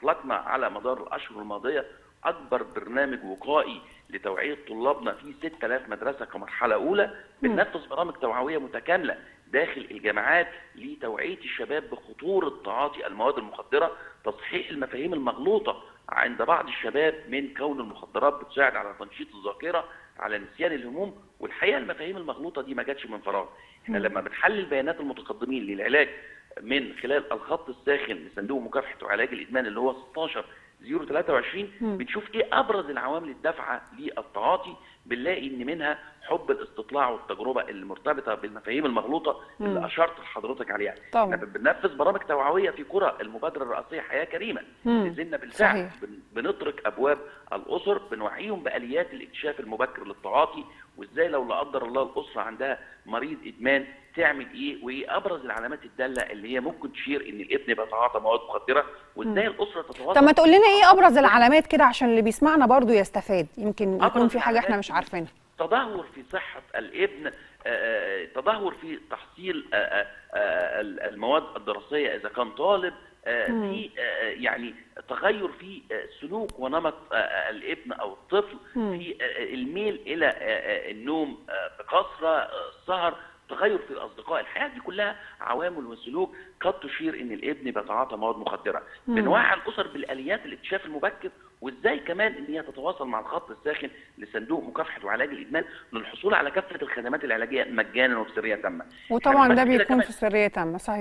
أطلقنا على مدار الأشهر الماضية أكبر برنامج وقائي لتوعية طلابنا في 6000 مدرسة كمرحلة أولى. بننفذ برامج توعوية متكاملة داخل الجامعات لتوعية الشباب بخطورة تعاطي المواد المخدرة، تصحيح المفاهيم المغلوطة عند بعض الشباب من كون المخدرات بتساعد على تنشيط الذاكرة، على نسيان الهموم. والحقيقة المفاهيم المغلوطة دي ما جاتش من فراغ. احنا لما بنحلل بيانات المتقدمين للعلاج من خلال الخط الساخن لصندوق مكافحة وعلاج الإدمان اللي هو 16-023 بنشوف ايه ابرز العوامل الدافعه للتعاطي. بنلاقي ان منها حب الاستطلاع والتجربه اللي مرتبطه بالمفاهيم المغلوطه اللي اشرت لحضرتك عليها. احنا بننفذ برامج توعويه في قرى المبادره الرئاسيه حياه كريمه، نزلنا بالفعل بنطرق ابواب الاسر، بنوعيهم باليات الاكتشاف المبكر للتعاطي، وازاي لو لا قدر الله الاسره عندها مريض ادمان تعمل ايه، وايه ابرز العلامات الداله اللي هي ممكن تشير ان الابن بيتعاطى مواد مخدره، وازاي الاسره تتواصل. طب ما تقول لنا ايه ابرز العلامات كده عشان اللي بيسمعنا برضو يستفاد، يمكن يكون في حاجه احنا مش عارفينها. تدهور في صحه الابن، تدهور في تحصيل المواد الدراسيه اذا كان طالب، في يعني تغير في سلوك ونمط الابن او الطفل، في الميل الى النوم بكثره، السهر، تغير في الاصدقاء. الحياه دي كلها عوامل وسلوك قد تشير ان الابن بيتعاطى مواد مخدره. بنوعي الاسر بالاليات الاكتشاف المبكر، وازاي كمان ان هي تتواصل مع الخط الساخن لصندوق مكافحه وعلاج الادمان للحصول على كافه الخدمات العلاجيه مجانا وبسريه تامه. وطبعا ده بيكون في سريه تامه. صحيح.